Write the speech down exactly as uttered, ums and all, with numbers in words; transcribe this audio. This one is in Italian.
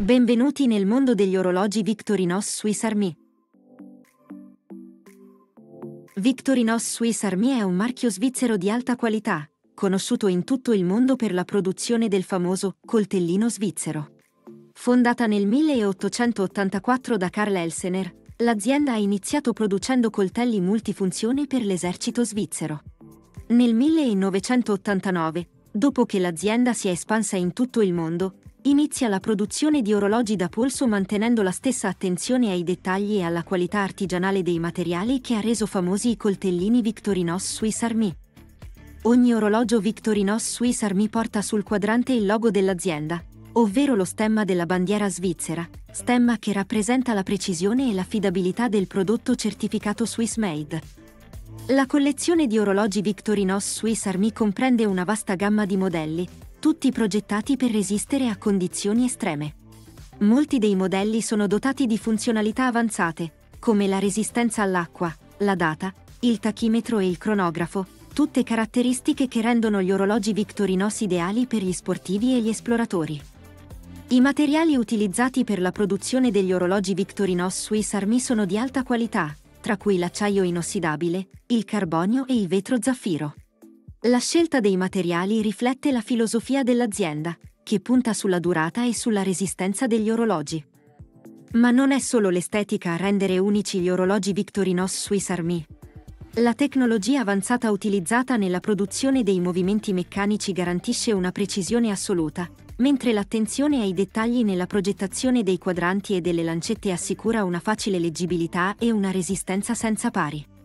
Benvenuti nel mondo degli orologi Victorinox Swiss Army. Victorinox Swiss Army è un marchio svizzero di alta qualità, conosciuto in tutto il mondo per la produzione del famoso coltellino svizzero. Fondata nel milleottocentottantaquattro da Carl Elsener, l'azienda ha iniziato producendo coltelli multifunzione per l'esercito svizzero. Nel millenovecentottantanove, dopo che l'azienda si è espansa in tutto il mondo, inizia la produzione di orologi da polso mantenendo la stessa attenzione ai dettagli e alla qualità artigianale dei materiali che ha reso famosi i coltellini Victorinox Swiss Army. Ogni orologio Victorinox Swiss Army porta sul quadrante il logo dell'azienda, ovvero lo stemma della bandiera svizzera, stemma che rappresenta la precisione e l'affidabilità del prodotto certificato Swiss Made. La collezione di orologi Victorinox Swiss Army comprende una vasta gamma di modelli, tutti progettati per resistere a condizioni estreme. Molti dei modelli sono dotati di funzionalità avanzate, come la resistenza all'acqua, la data, il tachimetro e il cronografo, tutte caratteristiche che rendono gli orologi Victorinox ideali per gli sportivi e gli esploratori. I materiali utilizzati per la produzione degli orologi Victorinox Swiss Army sono di alta qualità, tra cui l'acciaio inossidabile, il carbonio e il vetro zaffiro. La scelta dei materiali riflette la filosofia dell'azienda, che punta sulla durata e sulla resistenza degli orologi. Ma non è solo l'estetica a rendere unici gli orologi Victorinox Swiss Army. La tecnologia avanzata utilizzata nella produzione dei movimenti meccanici garantisce una precisione assoluta, mentre l'attenzione ai dettagli nella progettazione dei quadranti e delle lancette assicura una facile leggibilità e una resistenza senza pari.